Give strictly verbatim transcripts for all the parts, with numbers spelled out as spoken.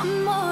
Amor,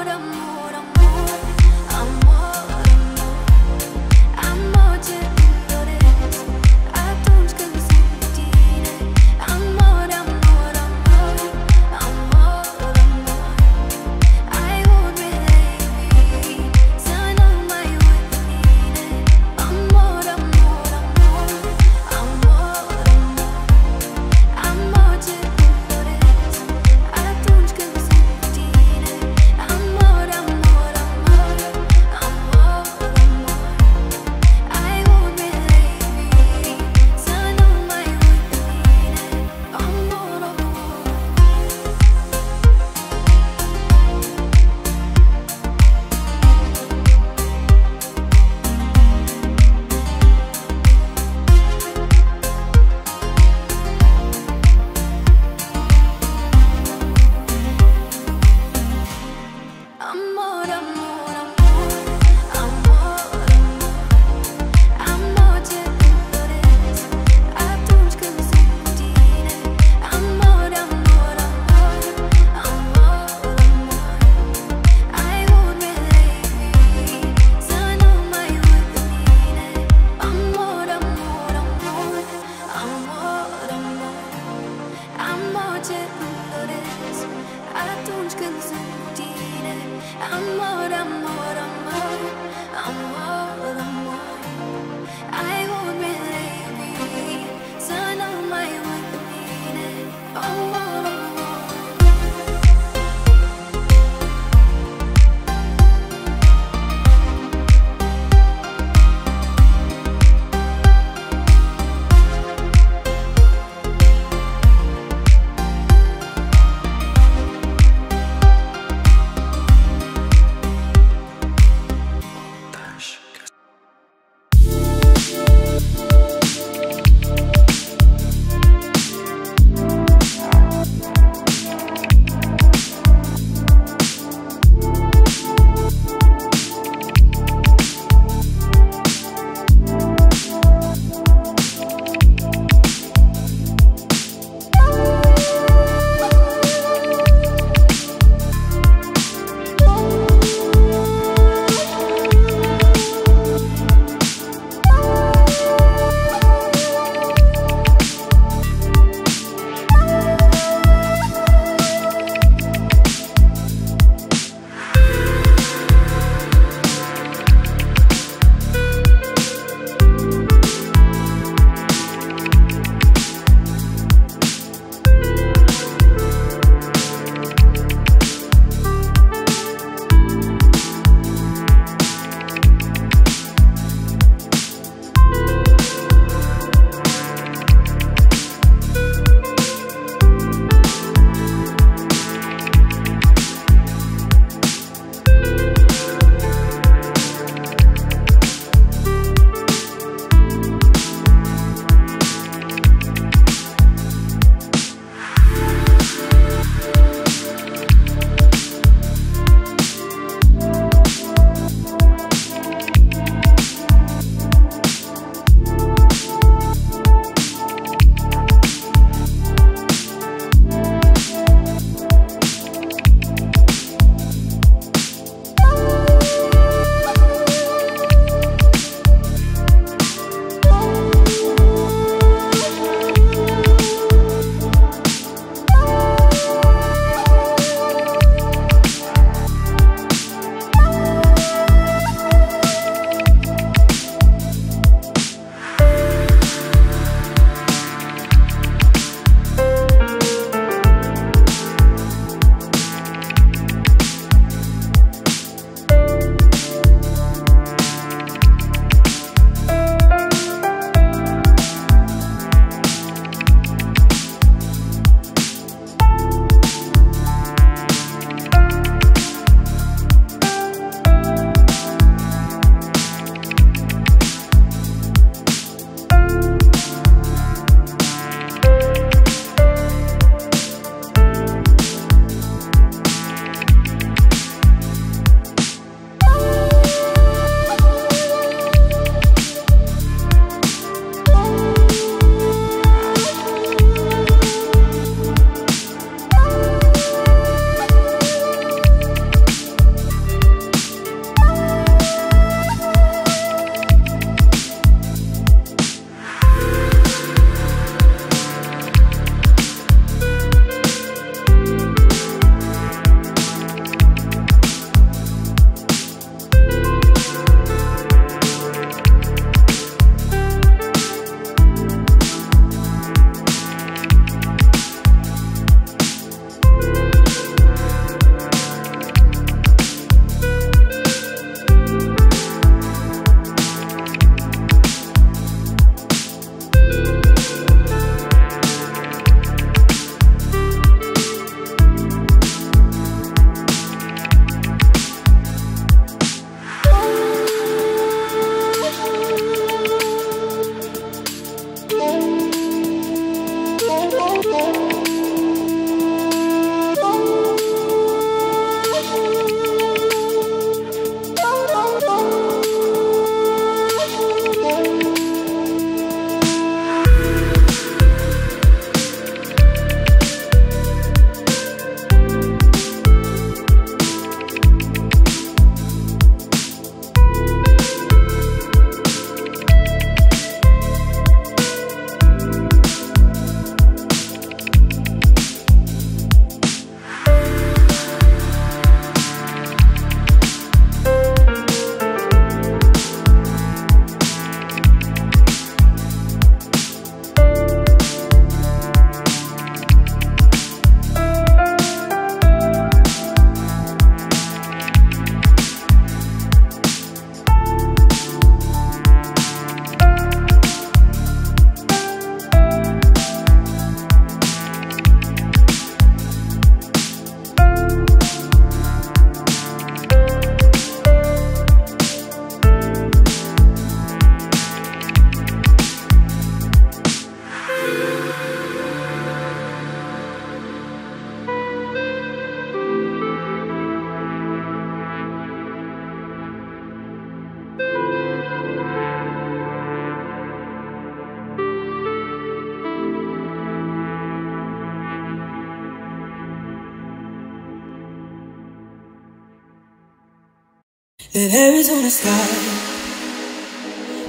That Arizona sky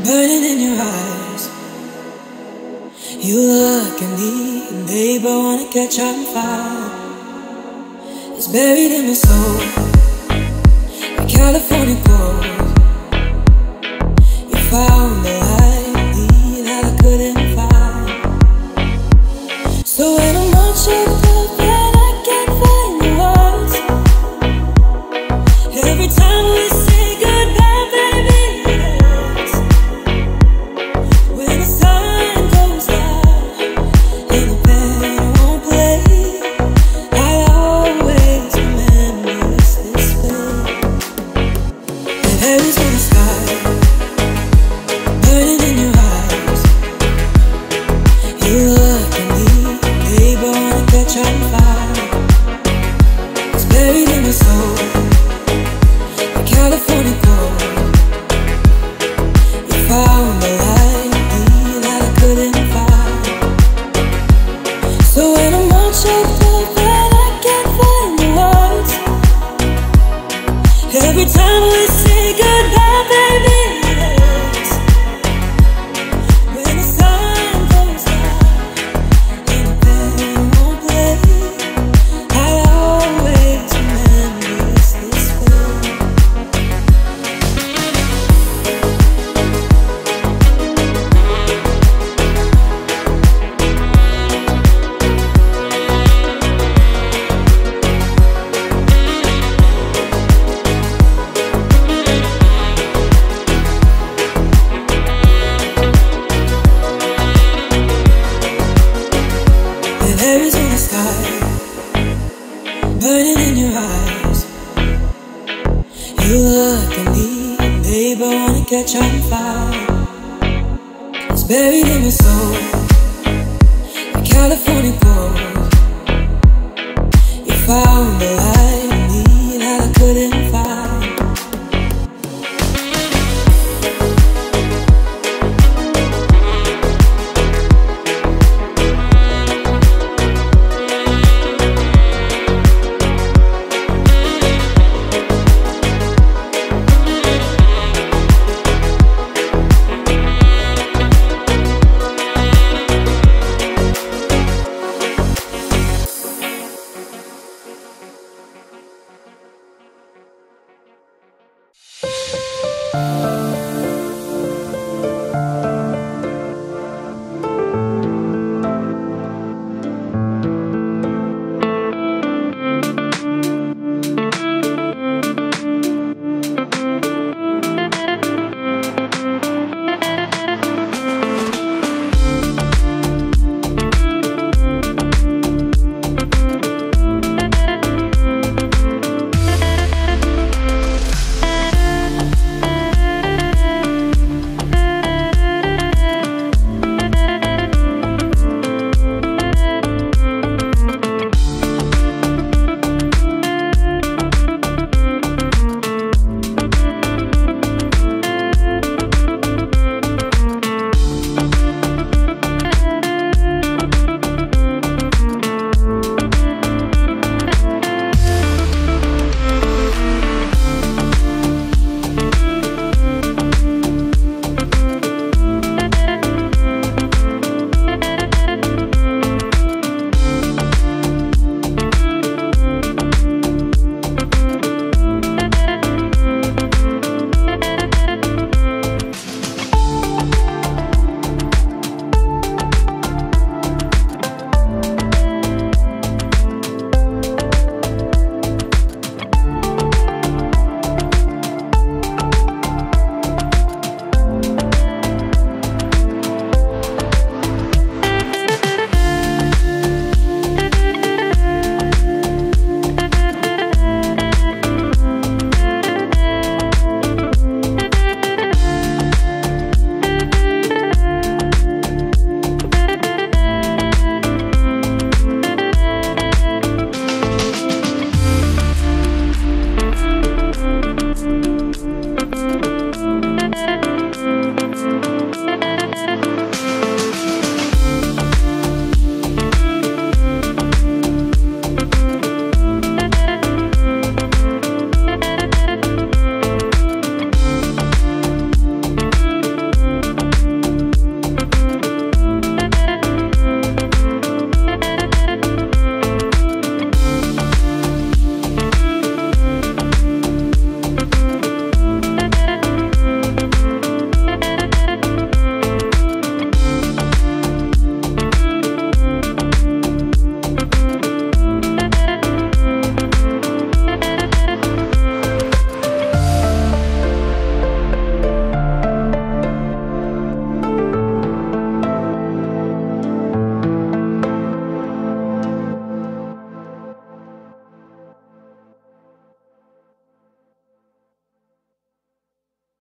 burning in your eyes. You look at me and babe, I wanna catch on fire. It's buried in my soul, like California gold. You found the light in me that I couldn't find. So when I'm not sure catch on fire. It's buried in my soul,